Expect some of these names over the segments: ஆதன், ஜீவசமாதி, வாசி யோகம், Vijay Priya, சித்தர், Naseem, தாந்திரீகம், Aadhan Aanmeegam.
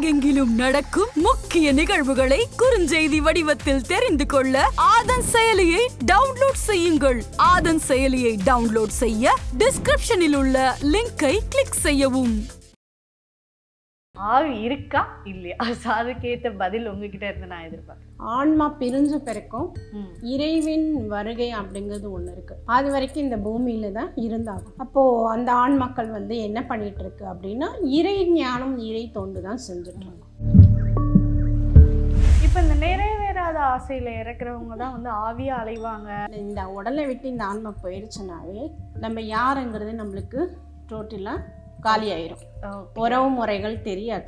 உலகெங்கிலும் நடக்கும் முக்கிய நிகழ்வுகளை குறுஞ்செய்தி வடிவத்தில் தெரிந்து கொள்ள ஆதன் செயலியை டவுன்லோட் செய்யுங்கள். ஆதன் செயலியை டவுன்லோட் செய்ய டிஸ்கிரிப்ஷனில் உள்ள லிங்கை கிளிக் செய்யவும். ஆவி இருக்கா இல்லையா, அதுக்கேற்ற பதில் உங்ககிட்ட இருந்து நான் எதிர்பார்க்கிறேன். ஆன்மா பிரிஞ்சு பிறக்கும், இறைவின் வருகை அப்படிங்கிறது ஒன்று இருக்கு. அது வரைக்கும் இந்த பூமியில தான் இருந்தாங்க. அப்போ அந்த ஆன்மாக்கள் வந்து என்ன பண்ணிட்டு இருக்கு அப்படின்னா, இறை ஞானம் இறை தோண்டு தான் செஞ்சுட்டு இருக்கும். இப்போ இந்த நிறைவேறாத ஆசையில இறக்குறவங்க தான் வந்து ஆவியா அலைவாங்க. இந்த உடலை விட்டு இந்த ஆன்மா போயிடுச்சுனாவே நம்ம யாருங்கிறது நம்மளுக்கு டோட்டலா காலியாயிரும். உறவு முறைகள் தெரியாது.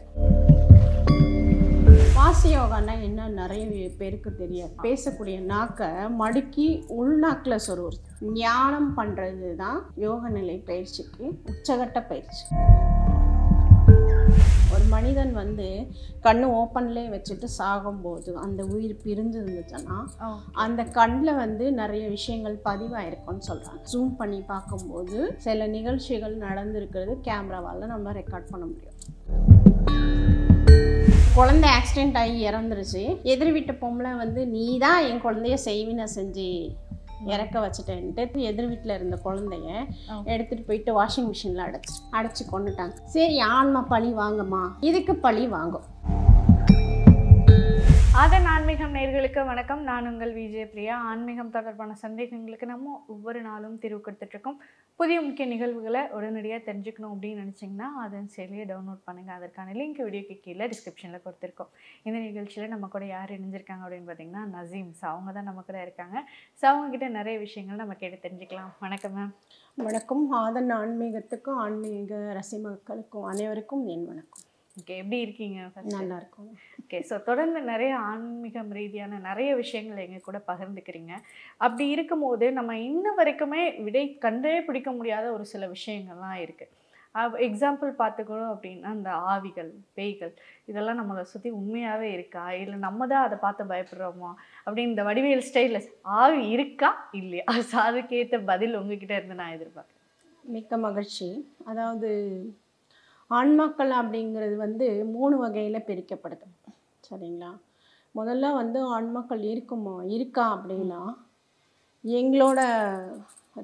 வாசி யோகான்னா என்ன நிறைய பேருக்கு தெரியாது. பேசக்கூடிய நாக்கை மடுக்கி உள்நாக்கில் சொருவது, ஞானம் பண்ணுறது தான் யோக நிலை பயிற்சிக்கு உச்சகட்ட பயிற்சி. ஒரு மனிதன் வந்து கண்ணு ஓப்பன்லேயே வச்சுட்டு சாகும்போது அந்த உயிர் பிரிஞ்சு இருந்துச்சுன்னா அந்த கண்ணில் வந்து நிறைய விஷயங்கள் பதிவாயிருக்கும்னு சொல்கிறாங்க. ஜூம் பண்ணி பார்க்கும்போது சில நிகழ்ச்சிகள் நடந்திருக்கிறது கேமராவால் நம்ம ரெக்கார்ட் பண்ண முடியும். குழந்தை ஆக்சிடெண்ட் ஆகி இறந்துருச்சு. எதிர் வீட்டு பொம்பளை வந்து நீ தான் என் குழந்தைய செய்வினை செஞ்சு இறக்க வச்சுட்டேன்ட்டு எதிர் வீட்டில் இருந்த குழந்தைய எடுத்துகிட்டு போயிட்டு வாஷிங் மிஷினில் அடைச்சி கொண்டுட்டாங்க. சரி ஆன்மா பழி வாங்கம்மா, இதுக்கு பழி வாங்கும். ஆதன் ஆன்மீகம் நேயர்களுக்கு வணக்கம். நான் உங்கள் விஜய் பிரியா. ஆன்மீகம் தொடர்பான சந்தேகங்களுக்கு நம்ம ஒவ்வொரு நாளும் தீர்வு கொடுத்துட்ருக்கோம். புதிய முக்கிய நிகழ்வுகளை உடனடியாக தெரிஞ்சுக்கணும் அப்படின்னு நினச்சிங்கன்னா அதன் செயலியை டவுன்லோட் பண்ணுங்கள். அதற்கான லிங்க் வீடியோக்கு கீழே டிஸ்கிரிப்ஷனில் கொடுத்துருக்கோம். இந்த நிகழ்ச்சியில் நம்ம கூட யார் இணைஞ்சிருக்காங்க அப்படின்னு பார்த்தீங்கன்னா நசீம் சார் அவங்க தான் நம்ம கூட இருக்காங்க. சார் அவங்ககிட்ட நிறைய விஷயங்கள் நம்ம கேட்டு தெரிஞ்சுக்கலாம். வணக்கம் மேம். வணக்கம். ஆதன் ஆன்மீகத்துக்கும் ஆன்மீக ரசிகர்களுக்கும் அனைவருக்கும் என் வணக்கம். ஓகே, எப்படி இருக்கீங்க? நல்லா இருக்கும். ஓகே, ஸோ தொடர்ந்து நிறைய ஆன்மீகம் ரீதியான நிறைய விஷயங்கள் எங்கள் கூட பகிர்ந்துக்கிறீங்க. அப்படி இருக்கும்போது நம்ம இன்ன வரைக்குமே விடை கண்டே பிடிக்க முடியாத ஒரு சில விஷயங்கள்லாம் இருக்குது. எக்ஸாம்பிள் பார்த்துக்கணும் அப்படின்னா அந்த ஆவிகள் பேய்கள் இதெல்லாம் நம்மளை சுற்றி உண்மையாகவே இருக்கா இல்லை நம்ம தான் அதை பார்த்து பயப்படுறோமா அப்படின்னு இந்த வடிவேல் ஸ்டைலில் ஆவி இருக்கா இல்லையா, அதுக்கேற்ற பதில் உங்ககிட்ட இருந்து நான் எதிர்பார்க்குறேன். மிக்க மகிழ்ச்சி. அதாவது ஆன்மாக்கள் அப்படிங்கிறது வந்து 3 வகையில் பிரிக்கப்படுது, சரிங்களா? முதல்ல வந்து ஆன்மாக்கள் இருக்கா அப்படின்னா எங்களோட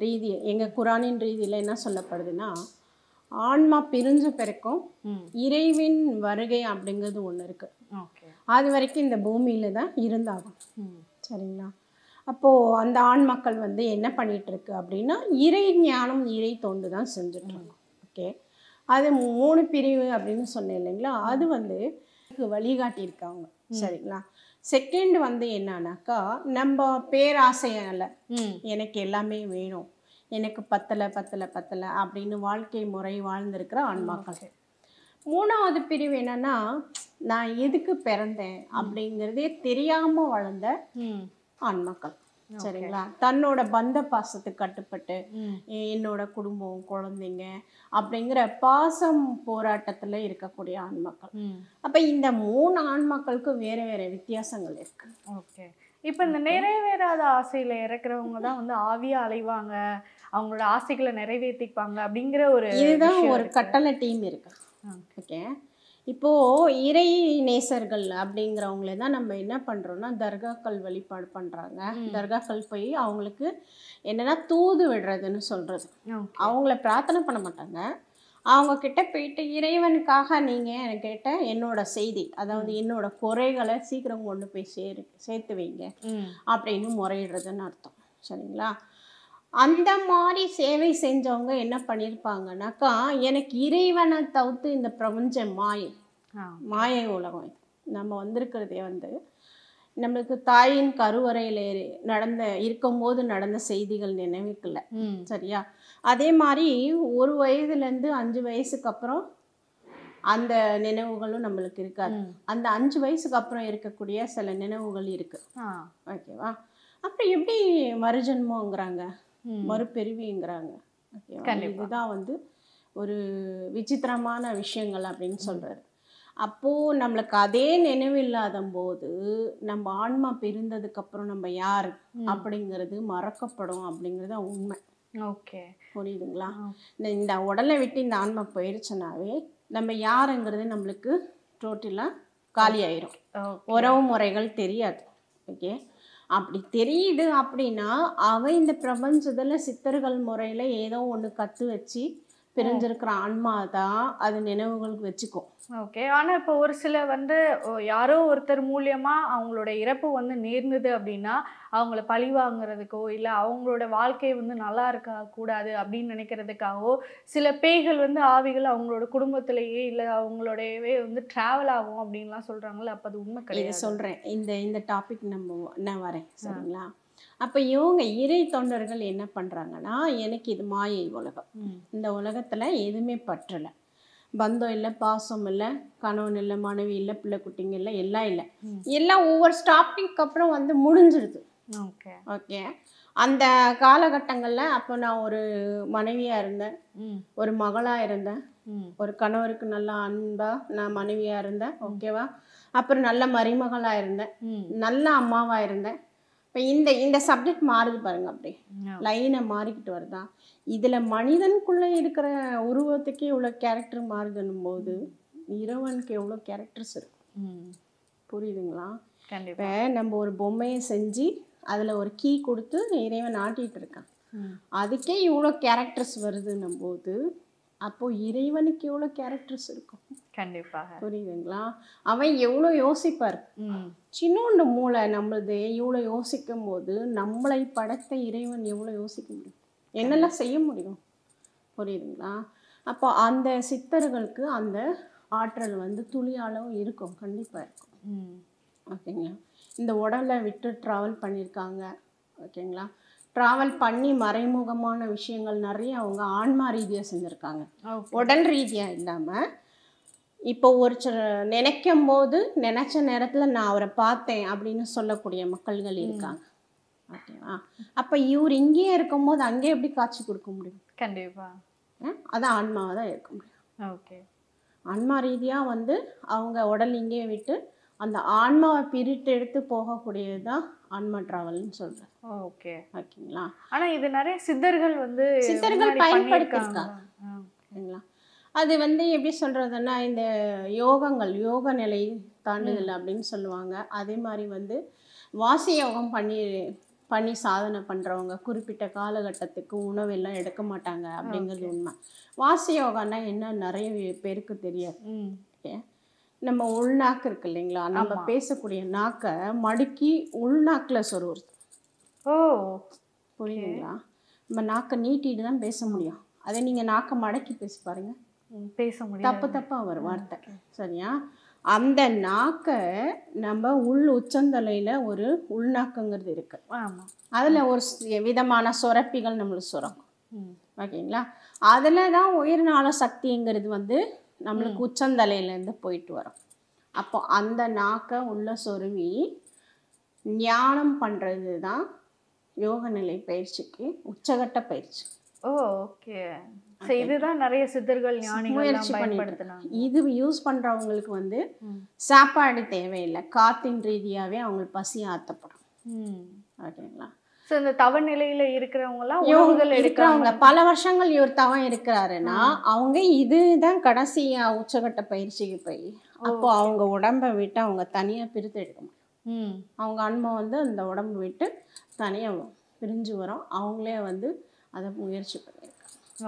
ரீதி, எங்கள் குரானின் ரீதியில் என்ன சொல்லப்படுதுன்னா, ஆன்மா பிரிஞ்சு பிறக்கும், இறைவின் வருகை அப்படிங்கிறது ஒன்று இருக்குது. அது வரைக்கும் இந்த பூமியில் தான் இருந்தாகும், சரிங்களா? அப்போது அந்த ஆன்மாக்கள் வந்து என்ன பண்ணிகிட்ருக்கு அப்படின்னா, இறை ஞானம் இறை தோண்டு தான் செஞ்சிட்ருக்கோம். ஓகே, அது 3 பிரிவு அப்படின்னு சொன்னேன் இல்லைங்களா, அது வந்து வழிகாட்டியிருக்காங்க, சரிங்களா? செகண்ட் வந்து என்னன்னாக்கா, நம்ம பேராசையால் எனக்கு எல்லாமே வேணும், எனக்கு பத்தலை அப்படின்னு வாழ்க்கை முறை வாழ்ந்திருக்கிற ஆன்மாக்கள். 3வது பிரிவு என்னன்னா, நான் எதுக்கு பிறந்தேன் அப்படிங்கிறதே தெரியாம வளர்ந்த ஆன்மாக்கள், சரிங்களா? தன்னோட பந்த பாசத்துக்கு கட்டுப்பட்டு என்னோட குடும்பம் குழந்தைங்க அப்படிங்கிற பாசம் போராட்டத்துல இருக்கக்கூடிய ஆன்மாக்கள். அப்ப இந்த 3 ஆன்மாக்களுக்கும் வேற வேற வித்தியாசங்கள் இருக்கு. ஓகே, இப்ப இந்த நிறைவேறாத ஆசையில இறக்குறவங்க தான் வந்து ஆவியா அலைவாங்க, அவங்களோட ஆசைகளை நிறைவேற்றிப்பாங்க அப்படிங்கிற ஒரு இதுதான் ஒரு கட்டளை டீம் இருக்கு. ஓகே, இப்போது இறை நேசர்கள் அப்படிங்கிறவங்களே தான் நம்ம என்ன பண்ணுறோன்னா தர்காக்கள் வழிபாடு பண்ணுறாங்க. தர்காக்கள் போய் அவங்களுக்கு என்னென்னா தூது விடுறதுன்னு சொல்கிறது. அவங்கள பிரார்த்தனை பண்ண மாட்டாங்க. அவங்கக்கிட்ட போயிட்டு இறைவனுக்காக நீங்கள் என்கிட்ட என்னோட செய்தி, அதாவது என்னோட குறைகளை சீக்கிரம் கொண்டு போய் சேர்த்து வைங்க அப்படின்னு முறையிடுறதுன்னு அர்த்தம், சரிங்களா? அந்த மாதிரி சேவை செஞ்சவங்க என்ன பண்ணியிருப்பாங்கனாக்கா, எனக்கு இறைவனை தவிர்த்து இந்த பிரபஞ்ச மாயை உலகம் நம்ம வந்திருக்கிறதே வந்து நம்மளுக்கு தாயின் கருவறையில் இருக்கும்போது நடந்த செய்திகள் நினைவுக்கில்லை, சரியா? அதே மாதிரி 1 வயதுலேருந்து 5 வயசுக்கு அப்புறம் அந்த நினைவுகளும் நம்மளுக்கு இருக்காது. அந்த 5 வயசுக்கு அப்புறம் இருக்கக்கூடிய சில நினைவுகள் இருக்கு, ஓகேவா? அப்புறம் எப்படி மறுஜன்மங்கிறாங்க, மறுபெருவிங்கிறாங்க. இதுதான் வந்து ஒரு விசித்திரமான விஷயங்கள் அப்படின்னு சொல்றாரு. அப்போ நம்மளுக்கு அதே நினைவில்லாத போது நம்ம ஆன்மா பிரிந்ததுக்கு அப்புறம் நம்ம யார் அப்படிங்கிறது மறக்கப்படும் அப்படிங்கிறது உண்மை. ஓகே, புரியுதுங்களா? இந்த உடலை விட்டு இந்த ஆன்மா போயிடுச்சுனாவே நம்ம யாருங்கிறது நம்மளுக்கு டோட்டலாக காலி ஆயிரும். உறவு முறைகள் தெரியாது. ஓகே, அப்படி தெரியுது அப்படின்னா அவ இந்த பிரபஞ்சத்தில் சித்தர்கள் முறையில் ஏதோ ஒன்று கற்று வச்சு பிரிஞ்சிருக்கிற ஆன்மா தான் அது நினைவுகளுக்கு வச்சுக்கும். ஓகே, ஆனால் இப்போ ஒரு சில யாரோ ஒருத்தர் மூலியமாக அவங்களோட இறப்பு நேர்ந்தது அப்படின்னா அவங்கள பழி வாங்குறதுக்கோ இல்லை அவங்களோட வாழ்க்கை நல்லா இருக்க கூடாது அப்படின்னு நினைக்கிறதுக்காகவோ சில பேய்கள் ஆவிகள் அவங்களோட குடும்பத்திலேயே இல்லை அவங்களோடவே ட்ராவல் ஆகும் அப்படின்லாம் சொல்கிறாங்களே. அப்போ அது உண்மை கிடையாது. சொல்கிறேன், இந்த டாபிக் நான் வரேன் சரிங்களா. அப்போ இவங்க இறை தொண்டர்கள் என்ன பண்ணுறாங்கன்னா, எனக்கு இது மாயை உலகம், இந்த உலகத்தில் எதுவுமே பற்றலை, பந்தம் இல்லை, பாசம் இல்லை, கணவன் இல்லை, மனைவி இல்லை, பிள்ளை குட்டிங்க இல்லை, எல்லாம் இல்லை, எல்லாம் ஒவ்வொரு ஸ்டாப்பிங்க்கு அப்புறம் முடிஞ்சிடுது. ஓகே ஓகே, அந்த காலகட்டங்களில் அப்போ நான் ஒரு மனைவியாக இருந்தேன், ஒரு மகளாக இருந்தேன், ஒரு கணவருக்கு நல்லா அன்பா நான் மனைவியாக இருந்தேன். ஓகேவா, அப்புறம் நல்ல மருமகளாக இருந்தேன், நல்ல அம்மாவாக இருந்தேன். இப்போ இந்த சப்ஜெக்ட் மாறுது பாருங்க, அப்படி லைனை மாறிக்கிட்டு வருதா? இதில் மனிதனுக்குள்ளே இருக்கிற உருவத்துக்கு இவ்வளோ கேரக்டர் மாறுதுன்னும் போது இறைவனுக்கு எவ்வளோ கேரக்டர்ஸ் இருக்கும், புரியுதுங்களா? இப்போ நம்ம ஒரு பொம்மையை செஞ்சு அதில் ஒரு கீ கொடுத்து இறைவன் ஆட்டிகிட்டு இருக்கான், அதுக்கே இவ்வளோ கேரக்டர்ஸ் வருதுன்னும் போது அப்போது இறைவனுக்கு எவ்வளோ கேரக்டர்ஸ் இருக்கும், கண்டிப்பாக புரியுதுங்களா? அவன் எவ்வளோ யோசிப்பார், சின்னோண்டு மூளை நம்மளது இவ்வளோ யோசிக்கும் போது நம்மளை படைத்த இறைவன் எவ்வளோ யோசிக்க முடியும், என்னெல்லாம் செய்ய முடியும், புரியுதுங்களா? அப்போ அந்த சித்தர்களுக்கு அந்த ஆற்றல் துளி அளவு இருக்கும், கண்டிப்பாக இருக்கும். ஓகேங்களா, இந்த உடலை விட்டு ட்ராவல் பண்ணியிருக்காங்க. ஓகேங்களா, ட்ராவல் பண்ணி மறைமுகமான விஷயங்கள் நிறைய அவங்க ஆன்மா ரீதியாக செஞ்சுருக்காங்க, உடல் ரீதியாக இல்லாமல். இப்போ ஒரு நினைக்கும் போது நினச்ச நேரத்தில் நான் அவரை பார்த்தேன் அப்படின்னு சொல்லக்கூடிய மக்கள்கள் இருக்காங்க. ஓகேவா, அப்போ இவர் இங்கேயே இருக்கும்போது அங்கேயே எப்படி காட்சி கொடுக்க முடியும், கண்டிப்பாக அதான் ஆன்மாவாக தான் இருக்க முடியும். ஓகே, ஆன்மா ரீதியாக அவங்க உடல் இங்கேயே விட்டு அந்த ஆன்மாவை பிரிட்டு எடுத்து போகக்கூடியது தான் ஆன்மா டிராவல்னு சொல்கிறேன். ஓகே ஓகேங்களா, ஆனால் இது நிறைய சித்தர்கள் சித்தர்கள் பயன்படுத்தியிருக்காங்க. ஓகேங்களா, அது எப்படி சொல்கிறதுன்னா, இந்த யோகங்கள் யோக நிலை தாண்டுதல் அப்படின்னு சொல்லுவாங்க. அதே மாதிரி வாசி யோகம் பண்ணி சாதனை பண்ணுறவங்க குறிப்பிட்ட காலகட்டத்துக்கு உணவெல்லாம் எடுக்க மாட்டாங்க அப்படிங்கிறது உண்மை. வாசி யோகம்னா என்ன நிறைய பேருக்கு தெரியாது. ஓகே, நம்ம உள்நாக்கு இருக்கு இல்லைங்களா, நம்ம பேசக்கூடிய நாக்கை மடுக்கி உள்நாக்கில் சொருவுறது. ஓ, புரியுதுங்களா? நம்ம நாக்கை நீட்டிட்டு தான் பேச முடியும். அதே நீங்கள் நாக்கை மடக்கி பேசி பாருங்க, பேச முடியும், தப்பு தப்பாக வரும் வார்த்தை, சரியா? அந்த நாக்கை நம்ம உள் உச்சந்தலையில் ஒரு உள்நாக்குங்கிறது இருக்கு, அதில் ஒரு விதமான சுரப்பிகள் நம்மளுக்கு சுரக்கும். ஓகேங்களா, அதில் தான் உயிர்நாள சக்திங்கிறது நம்மளுக்கு உச்சந்தலையிலேருந்து போயிட்டு வரும். அப்போ அந்த நாக்கை உள்ள சொருவி ஞானம் பண்ணுறது தான் யோக நிலை பயிற்சிக்கு உச்சகட்ட பயிற்சி. ஓ ஓகே, இதுதான் நிறைய சித்தர்கள் முயற்சி பயன்படுத்தினாங்க. இது யூஸ் பண்ணுறவங்களுக்கு சாப்பாடு தேவையில்லை, காற்றின் ரீதியாகவே அவங்களுக்கு பசி ஆற்றப்படும். ஓகேங்களா, ஸோ இந்த தவ நிலையில் இருக்கிறவங்க பல வருஷங்கள் இவர் தவம் இருக்கிறாருன்னா அவங்க இதுதான் கடைசியாக உச்சகட்ட பயிற்சிக்கு போய் அப்போ அவங்க உடம்பை விட்டு அவங்க தனியாக பிரித்து எடுக்க முடியும். அவங்க ஆன்மா அந்த உடம்பை விட்டு தனியாக பிரிஞ்சு வரும். அவங்களே அதை முயற்சி பண்ணி.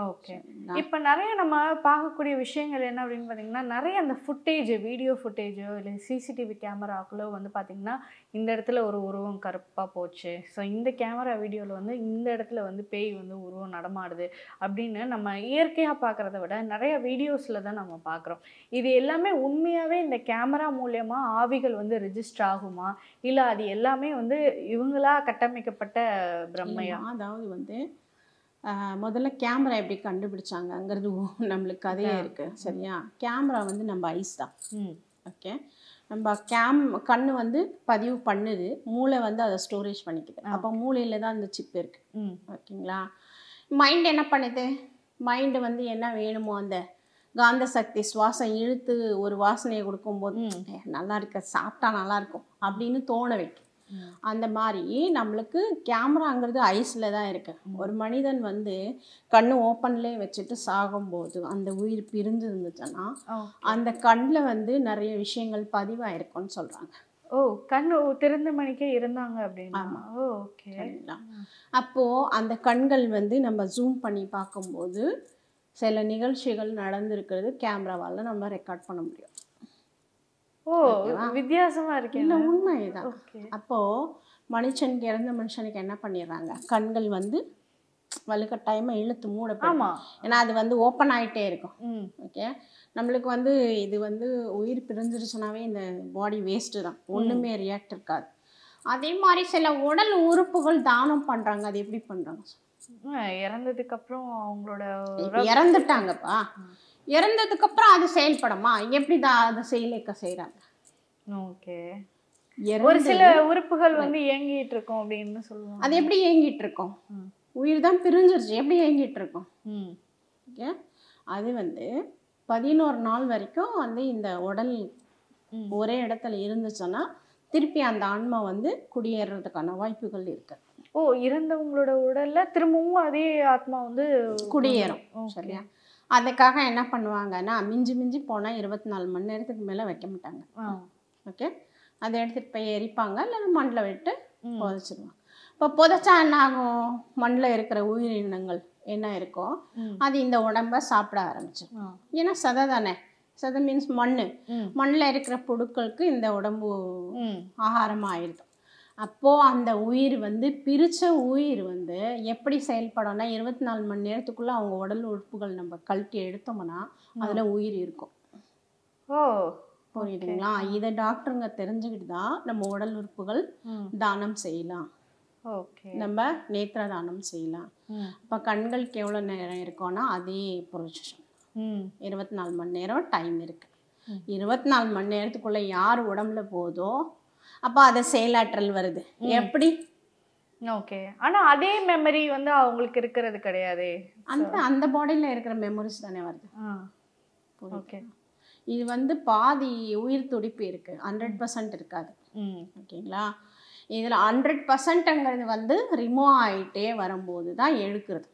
ஓகே, இப்போ நிறைய நம்ம பார்க்கக்கூடிய விஷயங்கள் என்ன அப்படின்னு பார்த்தீங்கன்னா, நிறைய அந்த ஃபுட்டேஜ், வீடியோ ஃபுட்டேஜோ இல்லை சிசிடிவி கேமராக்குள்ளோ பார்த்தீங்கன்னா இந்த இடத்துல ஒரு உருவம் கருப்பாக போச்சு, ஸோ இந்த கேமரா வீடியோவில் இந்த இடத்துல பேய் உருவம் நடமாடுது அப்படின்னு நம்ம இயற்கையாக பார்க்குறத விட நிறைய வீடியோஸில் தான் நம்ம பார்க்குறோம். இது எல்லாமே உண்மையாகவே இந்த கேமரா மூலயமா ஆவிகள் ரெஜிஸ்டர் ஆகுமா, இல்லை அது எல்லாமே இவங்களா கட்டமைக்கப்பட்ட பிரம்மையா? அதாவது முதல்ல கேமரா எப்படி கண்டுபிடிச்சாங்கங்கிறது நம்மளுக்கு கதையே இருக்குது, சரியா? கேமரா நம்ம ஐஸ் தான். ஓகே, நம்ம கண்ணு பதிவு பண்ணுது, மூளை அதை ஸ்டோரேஜ் பண்ணிக்குது. அப்போ மூளையில் தான் அந்த சிப் இருக்குது. ஓகேங்களா, மைண்டு என்ன பண்ணுது? மைண்டு என்ன வேணுமோ அந்த காந்த சக்தி சுவாசம் இழுத்து ஒரு வாசனையை கொடுக்கும்போது நல்லா இருக்க, சாப்பிட்டா நல்லாயிருக்கும் அப்படின்னு தோண வைக்கும். அந்த மாதிரி நம்மளுக்கு கேமராங்கிறது ஐஸில் தான் இருக்கு. ஒரு மனிதன் வந்து கண்ணு ஓப்பன்லேயே வச்சுட்டு சாகும்போது அந்த உயிர் பிரிஞ்சு இருந்துச்சுன்னா அந்த கண்ணில் வந்து நிறைய விஷயங்கள் பதிவாயிருக்கும்னு சொல்கிறாங்க. ஓ, கண் திறந்த மணிக்கே இருந்தாங்க அப்படின்னா. ஆமாம், ஓகே. அப்போது அந்த கண்கள் வந்து நம்ம ஜூம் பண்ணி பார்க்கும்போது சில நிகழ்ச்சிகள் நடந்திருக்கிறது கேமராவால் நம்ம ரெக்கார்ட் பண்ண முடியும். ஓ, வித்தியாசமா இருக்கு. இல்லை, உண்மைதான். அப்போது மனுஷனுக்கு இறந்த மனுஷனுக்கு என்ன பண்ணிடுறாங்க, கண்கள் வந்து வலுக்கட்டாயமாக இழுத்து மூடப்படும். ஏன்னா அது வந்து ஓப்பன் ஆகிட்டே இருக்கும். ஓகே, நம்மளுக்கு வந்து இது வந்து உயிர் பிரிஞ்சிருச்சுனாவே இந்த பாடி வேஸ்ட்டு தான், ஒன்றுமே ரியாக்ட் இருக்காது. அதே மாதிரி சில உடல் உறுப்புகள் தானம் பண்ணுறாங்க. அது எப்படி பண்ணுறாங்க? இறந்ததுக்கப்புறம் அவங்களோட இறந்துட்டாங்கப்பா, இறந்ததுக்கப்புறம் அது செயல்படமா? எப்படி தான் அதை செயலிக்க செய்கிறாங்க? ஓகே, ஒரு சில உறுப்புகள் வந்து இயங்கிட்டு இருக்கோம் அப்படின்னு சொல்லுவாங்க. அது எப்படி இயங்கிட்டு இருக்கோம்? உயிர் தான் பிரிஞ்சிருச்சு, எப்படி இயங்கிட்டு இருக்கோம்? ஓகே, அது வந்து 11 நாள் வரைக்கும் வந்து இந்த உடல் ஒரே இடத்துல இருந்துச்சுன்னா திருப்பி அந்த ஆன்மா வந்து குடியேறதுக்கான வாய்ப்புகள் இருக்கு. ஓ, இறந்தவங்களோட உடல்ல திரும்பவும் அதே ஆத்மா வந்து குடியேறும். சரியா? அதுக்காக என்ன பண்ணுவாங்கன்னா, மிஞ்சி மிஞ்சி போனால் 24 மணி நேரத்துக்கு மேலே வைக்க மாட்டாங்க. ஓகே, அதை எடுத்துகிட்டு போய் எரிப்பாங்க, இல்லைன்னா மண்ணில் விட்டு புதைச்சிருவாங்க. இப்போ புதைச்சா என்ன ஆகும்? மண்ணில் இருக்கிற உயிரினங்கள் என்ன இருக்கும், அது இந்த உடம்ப சாப்பிட ஆரம்பிச்சிடும். ஏன்னா சதை தானே, சதை மீன்ஸ் மண்ணு. மண்ணில் இருக்கிற பொருட்களுக்கு இந்த உடம்பு ஆகாரமாக ஆயிடுது. அப்போது அந்த உயிர் வந்து பிரித்த உயிர் வந்து எப்படி செயல்படும்னா, 24 மணி நேரத்துக்குள்ளே அவங்க உடல் உறுப்புகள் நம்ம கழட்டி எடுத்தோம்னா அதில் உயிர் இருக்கும். ஓ, புரியுதுங்களா? இதை டாக்டருங்க தெரிஞ்சுக்கிட்டு தான் நம்ம உடல் உறுப்புகள் தானம் செய்யலாம். ஓகே, நம்ம நேத்திர தானம் செய்யலாம். இப்போ கண்களுக்கு எவ்வளோ நேரம் இருக்கோன்னா அதே பொசிஷன் 24 மணி நேரம் டைம் இருக்குது. 24 மணி நேரத்துக்குள்ளே யார் உடம்புல போதோ அப்போ அதை செயலாற்றல் வருது. எப்படி? ஓகே, ஆனால் அதே மெமரி வந்து அவங்களுக்கு இருக்கிறது கிடையாது. அந்த அந்த பாடியில் இருக்கிற மெமரிஸ் தானே வருது. ஓகே, இது வந்து பாதி உயிர் துடிப்பு இருக்குது, 100% இருக்காது. ஓகேங்களா? இதில் 100%ங்கிறது வந்து ரிமூவ் ஆகிட்டே வரும்போது தான் எழுக்கிறது.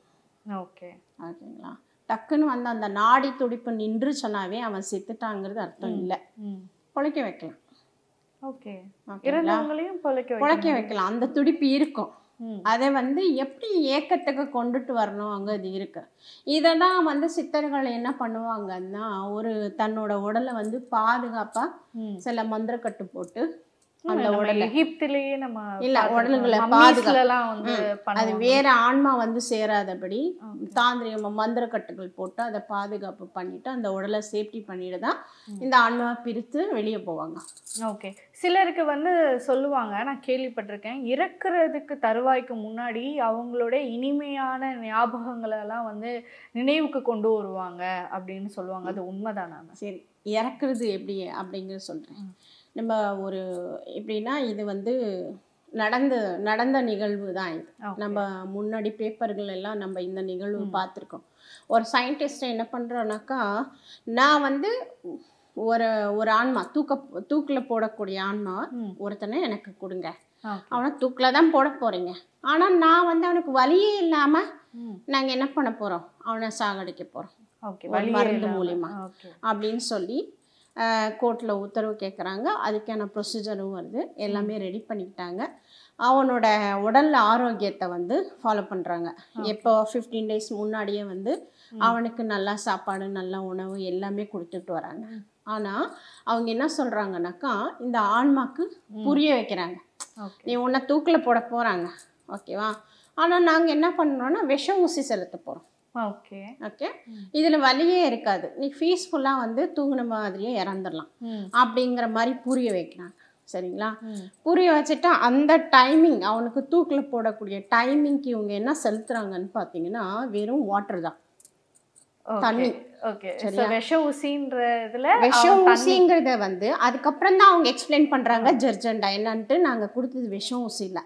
ஓகே, ஓகேங்களா? டக்குன்னு வந்து அந்த நாடி துடிப்பு நின்றுச்சுனாவே அவன் செத்துட்டாங்கிறது அர்த்தம் இல்லை, பொழைக்க வைக்கலாம். ஓகே, இறந்தவங்களையும் பொழைக்க வைக்கலாம். அந்த துடிப்பு இருக்கும். அதை வந்து எப்படி ஏக்கத்துக்கு கொண்டுட்டு வரணும் அங்கே அது இருக்கு. இதெல்லாம் வந்து சித்தர்கள் என்ன பண்ணுவாங்கன்னா, ஒரு தன்னோட உடலை வந்து பாதுகாப்பாக சில மந்திரக்கட்டு போட்டு அந்த உடலை நம்ம இல்லை உடல்களை பாதுகாப்பு, அது வேற ஆன்மா வந்து சேராதபடி தாந்திரிகமா மந்திரக்கட்டுகள் போட்டு அதை பாதுகாப்பு பண்ணிட்டு அந்த உடலை சேஃப்டி பண்ணிட்டு தான் இந்த ஆன்மாவை பிரித்து வெளியே போவாங்க. ஓகே, சிலருக்கு வந்து சொல்லுவாங்க, நான் கேள்விப்பட்டிருக்கேன், இறக்குறதுக்கு தருவாய்க்கு முன்னாடி அவங்களோட இனிமையான ஞாபகங்களெல்லாம் வந்து நினைவுக்கு கொண்டு வருவாங்க அப்படின்னு சொல்லுவாங்க. அது உண்மைதானா? சரி, இறக்குறது எப்படி அப்படிங்கிறது சொல்கிறேன். நம்ம ஒரு எப்படின்னா, இது வந்து நடந்த நிகழ்வு தான் இது. நம்ம முன்னாடி பேப்பர்கள் எல்லாம் நம்ம இந்த நிகழ்வு பார்த்துருக்கோம். ஒரு சயின்டிஸ்ட் என்ன பண்ணுறோன்னாக்கா, நான் வந்து ஒரு ஒரு ஆன்மா தூக்கில் போடக்கூடிய ஆன்மா ஒருத்தனை எனக்கு கொடுங்க, அவனை தூக்கில் தான் போட போகிறீங்க, ஆனால் நான் வந்து அவனுக்கு வலியே இல்லாமல் நாங்கள் என்ன பண்ண போகிறோம், அவனை சாகடிக்க போகிறோம் மருந்து மூலிமா அப்படின்னு சொல்லி கோர்ட்டில் உத்தரவு கேட்குறாங்க. அதுக்கான ப்ரொசீஜரும் வருது, எல்லாமே ரெடி பண்ணிக்கிட்டாங்க. அவனோட உடல் ஆரோக்கியத்தை வந்து ஃபாலோ பண்ணுறாங்க. எப்போ 15 days முன்னாடியே வந்து அவனுக்கு நல்லா சாப்பாடு நல்லா உணவு எல்லாமே கொடுத்துட்டு வராங்க. ஆனால் அவங்க என்ன சொல்கிறாங்கனாக்கா, இந்த ஆன்மாக்கு புரிய வைக்கிறாங்க, நீ உன்னை தூக்கில் போட போகிறாங்க ஓகேவா, ஆனால் நாங்கள் என்ன பண்ணுறோன்னா விஷ ஊசி செலுத்த போகிறோம். ஓகே, ஓகே, இதில் வலியே இருக்காது, நீ பீஸ்ஃபுல்லாக வந்து தூங்கின மாதிரியே இறந்துடலாம் அப்படிங்கிற மாதிரி புரிய வைக்கிறாங்க. சரிங்களா? புரிய வச்சுட்டா அந்த டைமிங் அவனுக்கு தூக்கில் போடக்கூடிய டைமிங்க்கு இவங்க என்ன செலுத்துறாங்கன்னு பார்த்தீங்கன்னா வெறும் வாட்டர் தான், தண்ணி. ஓகே, விஷ ஊசின்றதுல விஷ ஊசிங்கிறத வந்து அதுக்கப்புறம் தான் அவங்க எக்ஸ்பிளைன் பண்ணுறாங்க ஜர்ஜெண்டா என்னன்ட்டு, நாங்கள் கொடுத்தது விஷ ஊசியில்,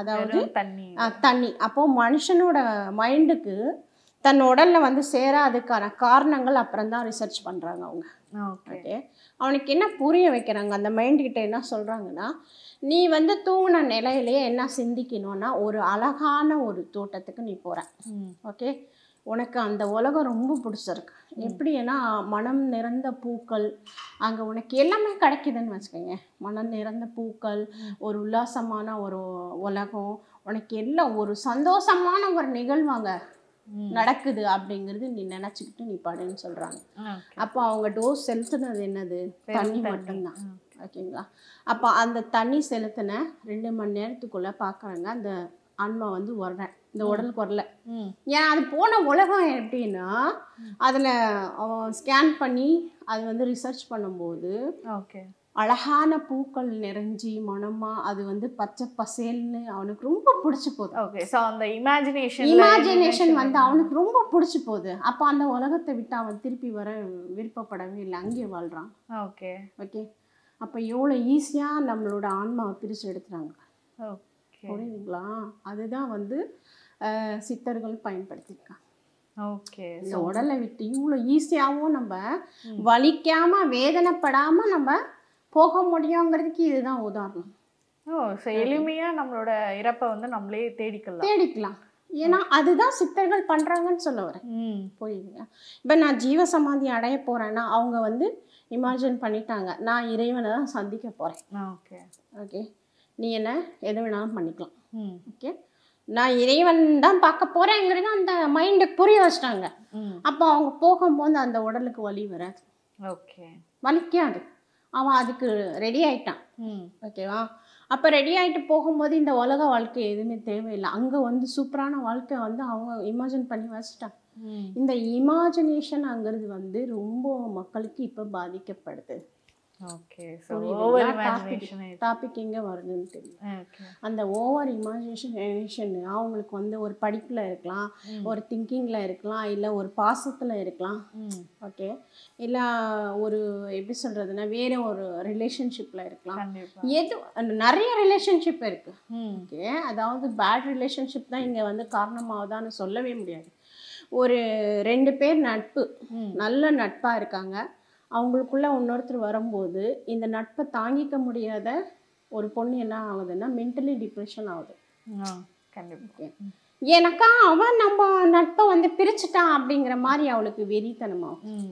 அதாவது தண்ணி. அப்போது மனுஷனோட மைண்டுக்கு தன் உடலில் வந்து சேராதுக்கான காரணங்கள் அப்புறம் தான் ரிசர்ச் பண்ணுறாங்க அவங்க. ஓகே, அவனுக்கு என்ன புரிய வைக்கிறாங்க அந்த மைண்டுக்கிட்ட என்ன சொல்கிறாங்கன்னா, நீ வந்து தூங்கின நிலையிலேயே என்ன சிந்திக்கணும்னா, ஒரு அழகான ஒரு தோட்டத்துக்கு நீ போகிற, ஓகே, உனக்கு அந்த உலகம் ரொம்ப பிடிச்சிருக்கு. எப்படின்னா மனம் நிறைந்த பூக்கள் அங்கே உனக்கு எல்லாமே கிடைக்குதுன்னு வச்சுக்கோங்க. மனம் நிறைந்த பூக்கள், ஒரு உல்லாசமான ஒரு உலகம், உனக்கு எல்லாம் ஒரு சந்தோஷமான ஒரு நிகழ்வாங்க நடக்குது அப்படிங்கிறது நீ நினச்சிக்கிட்டு நீ பாடுன்னு சொல்கிறாங்க. அப்போ அவங்க டோஸ் செலுத்துனது என்னது? தண்ணி மட்டும்தான், ஓகேங்களா? அப்போ அந்த தண்ணி செலுத்தின 2 மணி நேரத்துக்குள்ளே பார்க்குறாங்க அந்த ஆன்மா வந்து வரேன் இந்த உடலுக்கு வரல. ஏன் அது போன உலகம் எப்படின்னா, அதில் அவன் ஸ்கேன் பண்ணி அது வந்து ரிசர்ச் பண்ணும்போது அழகான பூக்கள் நிறைஞ்சி மனமாக அது வந்து பச்சை பசேல்னு அவனுக்கு ரொம்ப பிடிச்சி போகுது. ஓகே, ஸோ அந்த இமேஜினேஷன் வந்து அவனுக்கு ரொம்ப பிடிச்சி போகுது. அப்போ அந்த உலகத்தை விட்டு அவன் திருப்பி வர விருப்பப்படவே இல்லை, அங்கேயே வாழ்கிறான். ஓகே ஓகே அப்போ எவ்வளோ ஈஸியாக நம்மளோட ஆன்மாவை பிரித்து எடுத்துறாங்க, புரியுதுங்களா? அதுதான் வந்து சித்தர்கள் பயன்படுத்தியிருக்காங்க. ஓகே, இந்த உடலை விட்டு இவ்வளோ ஈஸியாகவும் நம்ம வலிக்காமல் வேதனைப்படாமல் நம்ம போக முடியுங்கிறதுக்கு இதுதான் உதாரணம். ஓ, ஸோ எளிமையாக நம்மளோட இறப்பை வந்து நம்மளே தேடிக்கலாம். ஏன்னா அதுதான் சித்தர்கள் பண்ணுறாங்கன்னு சொல்ல வரேன், புரியுதுங்களா? இப்போ நான் ஜீவசமாதி அடைய போகிறேன்னா அவங்க வந்து இமேஜின் பண்ணிட்டாங்க, நான் இறைவனை தான் சந்திக்க போகிறேன். ஓகே ஓகே நீ என்ன எது வேணாலும் பண்ணிக்கலாம், ஓகே, நான் இறைவன் தான் பார்க்க போகிறேங்கிறது அந்த மைண்டுக்கு புரிய வச்சிட்டாங்க. அப்போ அவங்க போகும்போது அந்த உடலுக்கு வலி வராது, ஓகே, வலிக்காது, அவன் அதுக்கு ரெடி ஆகிட்டான், ஓகேவா? அப்போ ரெடி ஆகிட்டு போகும்போது இந்த உலக வாழ்க்கை எதுவுமே தேவையில்லை. அங்கே வந்து சூப்பரான வாழ்க்கை வந்து அவங்க இமேஜின் பண்ணி வச்சுட்டாங்க. இந்த இமேஜினேஷனுங்கிறது வந்து ரொம்ப மக்களுக்கு இப்போ பாதிக்கப்படுது. Okay, so over imagination topic எங்கே வருதுன்னு தெரியும். அந்த ஓவர் இமேஜினேஷன் அவங்களுக்கு வந்து ஒரு படிப்பில் இருக்கலாம், ஒரு திங்கிங்கில் இருக்கலாம், இல்லை ஒரு பாசத்தில் இருக்கலாம், ஓகே, இல்லை ஒரு எப்படி சொல்கிறதுனா வேறு ஒரு ரிலேஷன்ஷிப்பில் இருக்கலாம். எது நிறைய ரிலேஷன்ஷிப் இருக்குது, ஓகே, அதாவது பேட் ரிலேஷன்ஷிப் தான் இங்கே வந்து காரணமாகதான்னு சொல்லவே முடியாது. ஒரு 2 பேர் நட்பு, நல்ல நட்பாக இருக்காங்க, அவங்களுக்குள்ளே இன்னொருத்தர் வரும்போது இந்த நட்பை தாங்கிக்க முடியாத ஒரு பொண்ணு என்ன ஆகுதுன்னா மென்டலி டிப்ரெஷன் ஆகுது. கண்டிப்பாக எனக்கா அவன் நம்ம நட்பை வந்து பிரிச்சுட்டான் அப்படிங்கிற மாதிரி அவளுக்கு வெறித்தனமாகும்.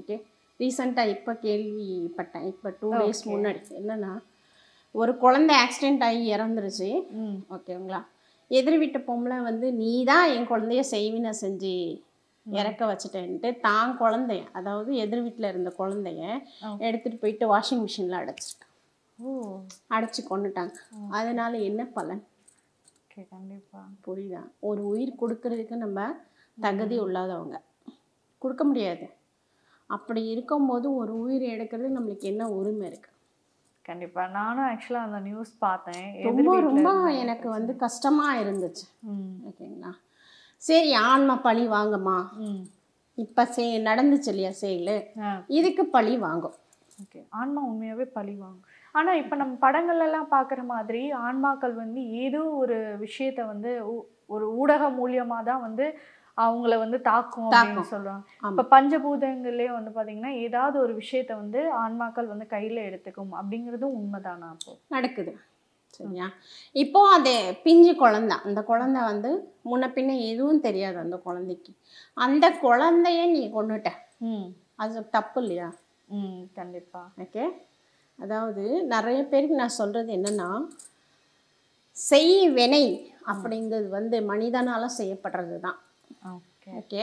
ஓகே, ரீசண்டாக இப்போ கேள்விப்பட்டேன், இப்போ 2 டேஸ் முன்னாடி என்னென்னா, ஒரு குழந்தை ஆக்சிடெண்ட் ஆகி இறந்துருச்சு, ஓகேங்களா? எதிர் வீட்டு பொம்பளை வந்து நீ தான் என் குழந்தைய செய்வினை செஞ்சு இறக்க வச்சுட்டேன்ட்டு தான் குழந்தைய, அதாவது எதிர் வீட்டில் இருந்த குழந்தைய எடுத்துகிட்டு போயிட்டு வாஷிங் மிஷினில் அடைச்சு கொண்டுட்டாங்க. அதனால என்ன பலன்? கண்டிப்பாக புரியுதா? ஒரு உயிர் கொடுக்கறதுக்கு நம்ம தகுதி இல்லாதவங்க கொடுக்க முடியாது. அப்படி இருக்கும்போது ஒரு உயிர் எடுக்கிறது நம்மளுக்கு என்ன உரிமை இருக்குது? கண்டிப்பாக நானும் ஆக்சுவலாக அந்த நியூஸ் பார்த்தேன், ரொம்ப ரொம்ப எனக்கு வந்து கஷ்டமாக இருந்துச்சு, ஓகேங்களா? சரி, ஆன்மா பழி வாங்கம்மா, இப்போ நடந்துச்சு இல்லையா செயல், இதுக்கு பழி வாங்கும். ஓகே, ஆன்மா உண்மையாகவே பழி வாங்கும். ஆனால் இப்போ நம்ம படங்கள்லாம் பார்க்குற மாதிரி ஆன்மாக்கள் வந்து ஏதோ ஒரு விஷயத்தை வந்து ஒரு ஊடக மூலியமாக தான் வந்து அவங்கள வந்து தாக்கும் அப்படின்னு சொல்கிறாங்க. இப்போ பஞ்சபூதங்களே வந்து பார்த்தீங்கன்னா ஏதாவது ஒரு விஷயத்த வந்து ஆன்மாக்கள் வந்து கையில் எடுத்துக்கும் அப்படிங்கிறதும் உண்மைதானா? அப்போ நடக்குது சரியா? இப்போ அது பிஞ்சு குழந்தை, அந்த குழந்தை வந்து முன்ன பின்ன எதுவும் தெரியாது அந்த குழந்தைக்கு, அந்த குழந்தைய நீ கொண்டுட்ட, அது தப்பு இல்லையா? கண்டிப்பா. ஓகே, அதாவது நிறைய பேருக்கு நான் சொல்றது என்னன்னா, செய்வினை அப்படிங்கிறது வந்து மனிதனால செய்யப்படுறது தான். ஓகே,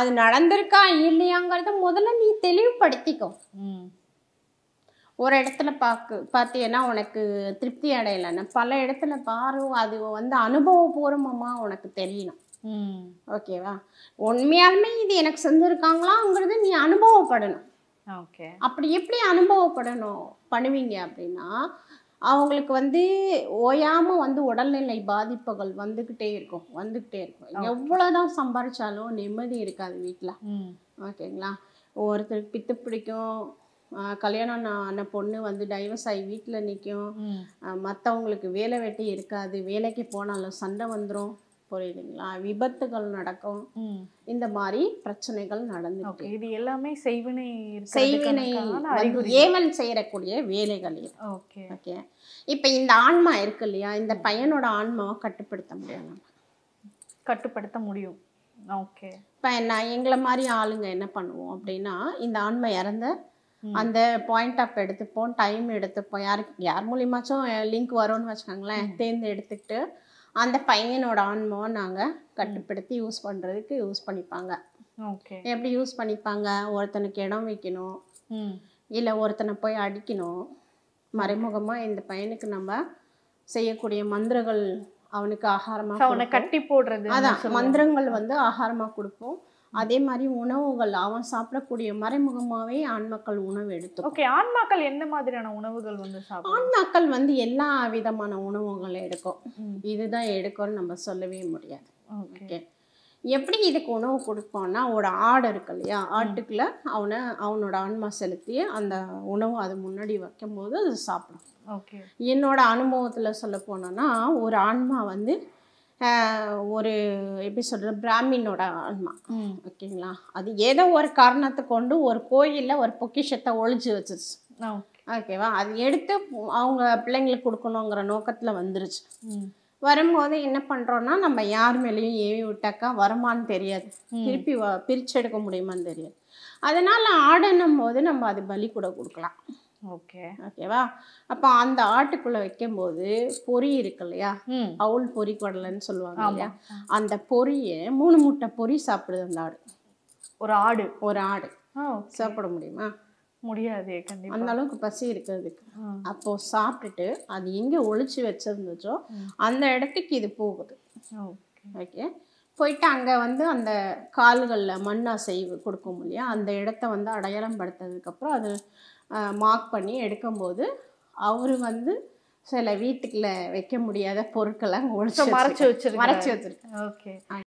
அது நடந்திருக்கா இல்லையாங்கிறத முதல்ல நீ தெளிவுபடுத்திக்கோ. ஒரு இடத்துல பார்த்தீங்கன்னா உனக்கு திருப்தி அடையலைன்னு பல இடத்துல பாரு, அது வந்து அனுபவபூர்வமாக உனக்கு தெரியணும், ஓகேவா? உண்மையாலுமே இது எனக்கு செஞ்சுருக்காங்களாங்கிறது நீ அனுபவப்படணும். ஓகே, அப்படி எப்படி அனுபவப்படணும் பண்ணுவீங்க அப்படின்னா, அவங்களுக்கு வந்து ஓயாமல் வந்து உடல்நிலை பாதிப்புகள் வந்துக்கிட்டே இருக்கும். எவ்வளோதான் சம்பாரிச்சாலும் நிம்மதி இருக்காது வீட்டில், ஓகேங்களா? ஒருத்தருக்கு பித்து பிடிக்கும், கல்யாணம் ஆன பொண்ணு வந்து டைவர்ஸ் ஆகி வீட்டில் நிற்கும், மற்றவங்களுக்கு வேலை வெட்டி இருக்காது, வேலைக்கு போனாலும் சண்டை வந்துடும், புரியுதுங்களா? விபத்துகள் நடக்கும், இந்த மாதிரி பிரச்சனைகள் நடந்து இது எல்லாமே செய்வினை ஏவல் செய்யக்கூடிய வேலைகள். Okay okay. இப்போ இந்த ஆன்மா இருக்கு இல்லையா, இந்த பையனோட ஆன்மாவை கட்டுப்படுத்த முடியாது, கட்டுப்படுத்த முடியும். ஓகே. இப்போ நான் எங்களை மாதிரி ஆளுங்க என்ன பண்ணுவோம் அப்படின்னா, இந்த ஆன்மா இறந்த அந்த பாயிண்ட் ஆஃப் எடுத்துப்போம், டைம் எடுத்துப்போம், யாருக்கு யார் மூலியமாச்சும் லிங்க் வரும்னு வச்சுக்கோங்களேன், தேர்ந்து எடுத்துக்கிட்டு அந்த பையனோட ஆன்மாவை நாங்கள் கட்டுப்படுத்தி யூஸ் பண்ணுறதுக்கு யூஸ் பண்ணிப்பாங்க. ஓகே. எப்படி யூஸ் பண்ணிப்பாங்க? ஒருத்தனுக்கு இடம் வைக்கணும், இல்லை ஒருத்தனை போய் அடிக்கணும், மறைமுகமாக இந்த பையனுக்கு நம்ம செய்யக்கூடிய மந்திரங்கள் அவனுக்கு ஆகாரமாக, அவனை கட்டி போடுறது, அதான் மந்திரங்கள் வந்து ஆகாரமாக கொடுப்போம். அதே மாதிரி உணவுகள் அவன் சாப்பிடக்கூடிய மறைமுகமாகவே ஆன்மாக்கள் உணவு எடுத்து. ஓகே. ஆன்மாக்கள் என்ன மாதிரியான உணவுகள் வந்து ஆன்மாக்கள் வந்து எல்லா விதமான உணவுகளை எடுக்கும். இதுதான் எடுக்கும்னு நம்ம சொல்லவே முடியாது. ஓகே. எப்படி இதுக்கு உணவு கொடுப்போம்னா, ஒரு ஆடு இருக்கு இல்லையா, ஆட்டுக்குள்ள அவனோட ஆன்மா செலுத்தி அந்த உணவு அது முன்னாடி வைக்கும் போது அது சாப்பிடும். ஓகே. என்னோட அனுபவத்தில் சொல்ல போனோன்னா, ஒரு ஆன்மா வந்து ஒரு எப்படி சொல்கிற பிராமினோட ஆன்மா ஓகேங்களா, அது ஏதோ ஒரு காரணத்தை கொண்டு ஒரு கோயிலில் ஒரு பொக்கிஷத்தை ஒழிச்சு வச்சிருச்சு. ஓகேவா. அது எடுத்து அவங்க பிள்ளைங்களுக்கு கொடுக்கணுங்கிற நோக்கத்தில் வந்துருச்சு. வரும்போது என்ன பண்ணுறோன்னா, நம்ம யார் மேலேயும் ஏவி விட்டாக்கா வருமானு தெரியாது, திருப்பி பிரிச்செடுக்க முடியுமான்னு தெரியாது. அதனால் ஆடணும் போது நம்ம அது பலி கூட கொடுக்கலாம். ஓகே ஓகேவா. அப்போ அந்த ஆட்டுக்குள்ளே வைக்கும்போது பொறி இருக்கு இல்லையா, அவுள் பொறி குடலைன்னு சொல்லுவாங்க இல்லையா, அந்த பொரியை 3 முட்டை பொறி சாப்பிடுது அந்த ஆடு. ஒரு ஆடு சாப்பிட முடியுமா? முடியாது. அந்த அளவுக்கு பசி இருக்கிறதுக்கு. அப்போ சாப்பிட்டுட்டு அது எங்கே ஒழிச்சு வச்சிருந்துச்சோ அந்த இடத்துக்கு இது போகுது. ஓகே. போயிட்டு அங்கே வந்து அந்த கால்களில் மண்ணா செய்வு கொடுக்கும் இல்லையா, அந்த இடத்த வந்து அடையாளம் படுத்ததுக்கப்புறம் அது மார்க் பண்ணி எடுக்கும்போது அவரு வந்து சில வீட்டுக்குள்ள வைக்க முடியாத பொருட்களை மறைச்சு வச்சிருக்காரு. ஓகே.